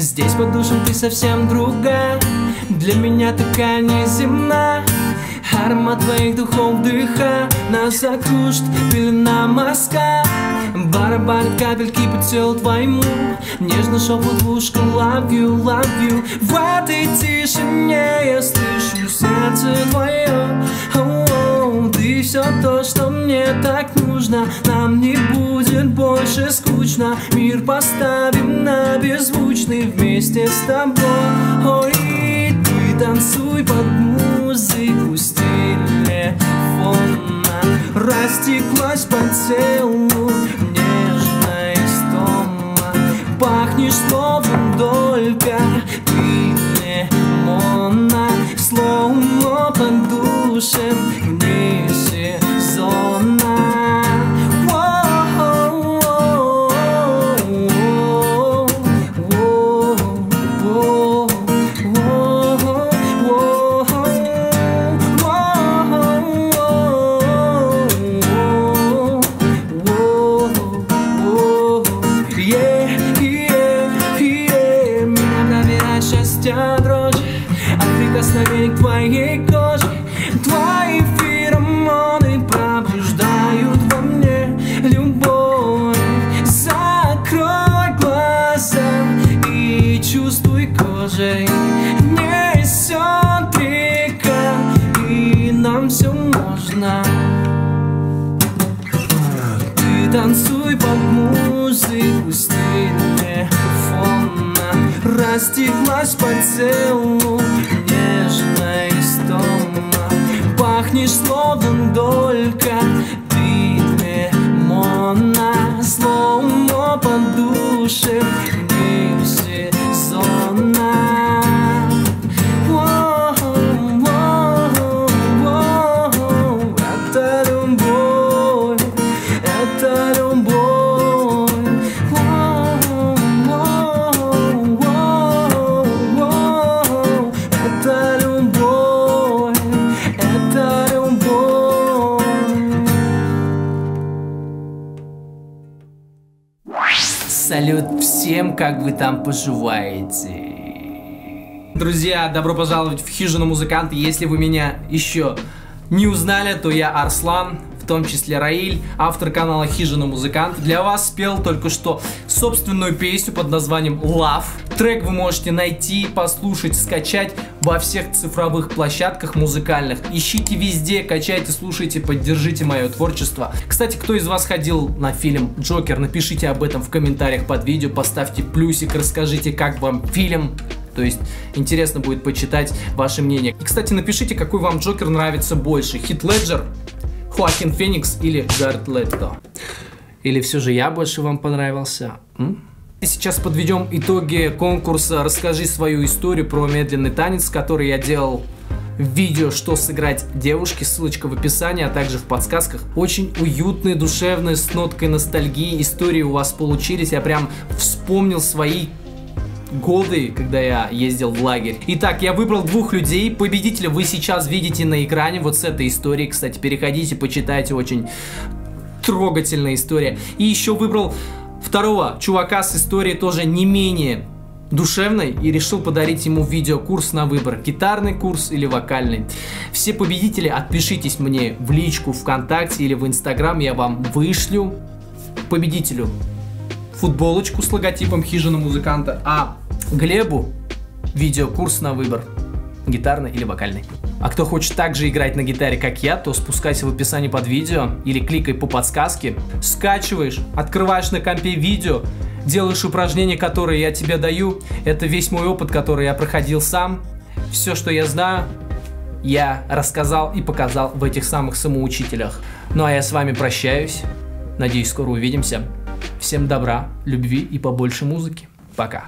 Здесь под душем ты совсем другая, для меня такая неземная. Аромат твоих духов дыха, нас окружит пелена мазка. Барабанят капельки по телу твоему, нежно шепот в ушко love you, love you. В этой тишине я слышу сердце твое. О-о-о, ты все то, что мне так нужно. Нам не будет больше скучно, мир поставим на беззвучный вместе с тобой. Ой, ты танцуй под музыку с телефона. Растеклась по телу нежная истома. Пахнешь словом только ты лимона. Словно под душем вне сезона. Прикосновение к твоей коже, твои феромоны пробуждают во мне любовь. Закрой глаза и чувствуй кожей, несет река, и нам все можно. Ты танцуй под музыку с телефона. Растеклась по телу нежная истома. Пахнешь словом только ты лимона. Словно под душем вне сезона. Салют всем, как вы там поживаете? Друзья, добро пожаловать в Хижину Музыканта. Если вы меня еще не узнали, то я Арслан, в том числе Раиль, автор канала Хижина Музыканта. Для вас спел только что собственную песню под названием Love. Трек вы можете найти, послушать, скачать во всех цифровых площадках музыкальных. Ищите везде, качайте, слушайте, поддержите мое творчество. Кстати, кто из вас ходил на фильм «Джокер», напишите об этом в комментариях под видео, поставьте плюсик, расскажите, как вам фильм. То есть интересно будет почитать ваше мнение. И, кстати, напишите, какой вам Джокер нравится больше. Хит Леджер, Хоакин Феникс или Джаред Лето? Или все же я больше вам понравился? Сейчас подведем итоги конкурса «Расскажи свою историю про медленный танец», который я делал в видео «Что сыграть девушке», ссылочка в описании, а также в подсказках. Очень уютные, душевные, с ноткой ностальгии истории у вас получились. Я прям вспомнил свои годы, когда я ездил в лагерь. Итак, я выбрал двух людей. Победителя вы сейчас видите на экране вот с этой историей. Кстати, переходите, почитайте, очень трогательная история. И еще выбрал второго чувака с историей тоже не менее душевной и решил подарить ему видеокурс на выбор. Гитарный курс или вокальный. Все победители, отпишитесь мне в личку ВКонтакте или в Инстаграм, я вам вышлю победителю футболочку с логотипом Хижина Музыканта, а Глебу видеокурс на выбор, гитарный или вокальный. А кто хочет также играть на гитаре, как я, то спускайся в описании под видео или кликай по подсказке, скачиваешь, открываешь на компе видео, делаешь упражнения, которые я тебе даю. Это весь мой опыт, который я проходил сам. Все, что я знаю, я рассказал и показал в этих самых самоучителях. Ну а я с вами прощаюсь. Надеюсь, скоро увидимся. Всем добра, любви и побольше музыки. Пока.